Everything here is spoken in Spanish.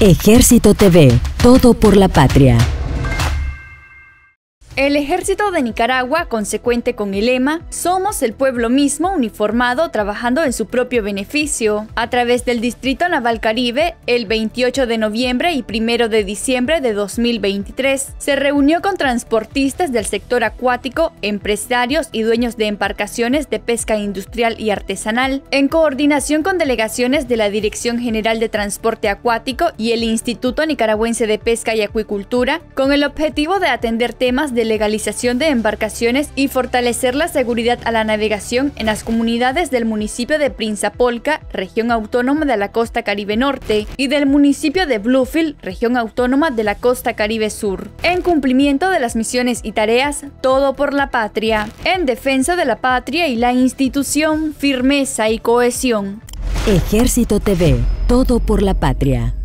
Ejército TV, todo por la patria. El Ejército de Nicaragua, consecuente con el lema "Somos el pueblo mismo uniformado trabajando en su propio beneficio", a través del Distrito Naval Caribe, el 28 de noviembre y 1 de diciembre de 2023, se reunió con transportistas del sector acuático, empresarios y dueños de embarcaciones de pesca industrial y artesanal, en coordinación con delegaciones de la Dirección General de Transporte Acuático y el Instituto Nicaragüense de Pesca y Acuicultura, con el objetivo de atender temas de legalización de embarcaciones y fortalecer la seguridad a la navegación en las comunidades del municipio de Prinzapolca, región autónoma de la costa Caribe Norte, y del municipio de Bluefields, región autónoma de la costa Caribe Sur, en cumplimiento de las misiones y tareas Todo por la Patria, en defensa de la patria y la institución, firmeza y cohesión. Ejército TV, todo por la patria.